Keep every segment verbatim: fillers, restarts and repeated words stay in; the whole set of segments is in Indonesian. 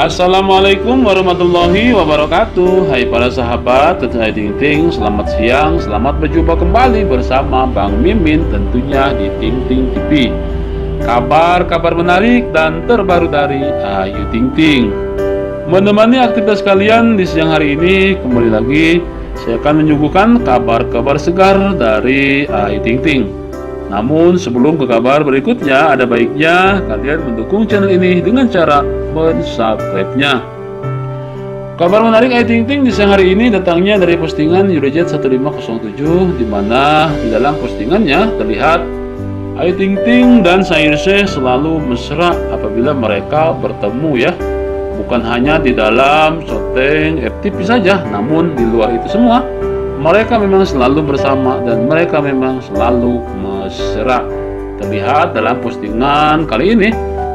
Assalamualaikum warahmatullahi wabarakatuh. Hai para sahabat Ting Ting, selamat siang, selamat berjumpa kembali bersama Bang Mimin tentunya di Ting Ting T V. Kabar-kabar menarik dan terbaru dari Ayu Tingting menemani aktivitas kalian di siang hari ini. Kembali lagi saya akan menyuguhkan kabar-kabar segar dari Ayu Tingting. Namun sebelum ke kabar berikutnya, ada baiknya kalian mendukung channel ini dengan cara mensubscribe-nya. Kabar menarik Ayu Tingting di siang hari ini datangnya dari postingan Yurijet satu lima nol tujuh, di mana di dalam postingannya terlihat Ayu Tingting dan Shaheer Sheikh selalu mesra apabila mereka bertemu ya. Bukan hanya di dalam Soteng F T V saja, namun di luar itu semua mereka memang selalu bersama dan mereka memang selalu mesra. Terlihat dalam postingan kali ini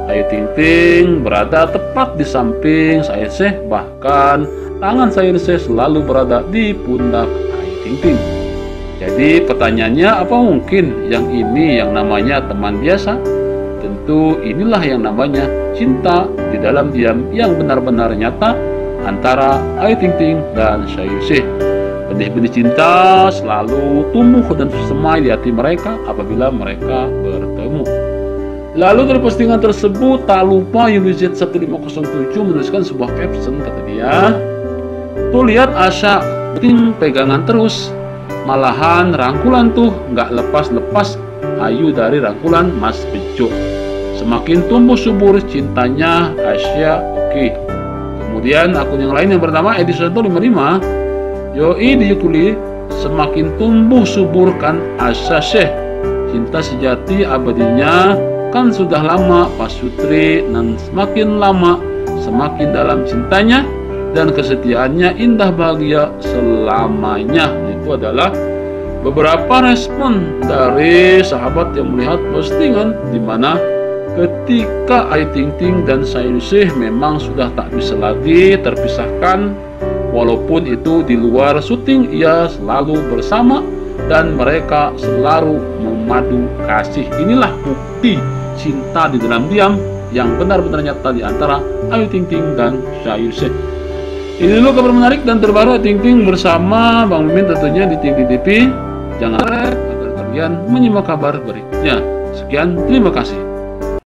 Ayu Tingting berada tepat di samping Shaheer Sheikh, bahkan tangan Shaheer Sheikh selalu berada di pundak Ayu Tingting. Jadi pertanyaannya, apa mungkin yang ini yang namanya teman biasa? Tentu inilah yang namanya cinta di dalam diam yang benar-benar nyata antara Ayu Tingting dan Shaheer Sheikh. Benih-benih cinta selalu tumbuh dan semai di hati mereka apabila mereka bertemu. Lalu dari postingan tersebut, tak lupa Yurijet satu lima nol tujuh menuliskan sebuah caption, kata dia, "Tuh lihat Asya, Ting pegangan terus. Malahan rangkulan tuh nggak lepas-lepas Ayu dari rangkulan Mas Bejo. Semakin tumbuh subur cintanya Asya." Oke. Kemudian akun yang lain yang bernama Edison dua lima lima, "Yoi diyukuli, semakin tumbuh suburkan Asya Sheikh. Cinta sejati abadinya kan sudah lama Pak Sutri, dan semakin lama semakin dalam cintanya dan kesetiaannya indah bahagia selamanya." Itu adalah beberapa respon dari sahabat yang melihat postingan, dimana ketika Ayu Tingting dan Shaheer Sheikh memang sudah tak bisa lagi terpisahkan. Walaupun itu di luar syuting, ia selalu bersama dan mereka selalu memadu kasih. Inilah bukti cinta di dalam diam yang benar-benar nyata di antara Ayu Tingting dan Shaheer Sheikh. Ini dulu kabar menarik dan terbaru Ayu Tingting bersama Bang Mimin tentunya di Ting Ting T V. Jangan lupa agar kalian menyimak kabar berikutnya. Sekian, terima kasih.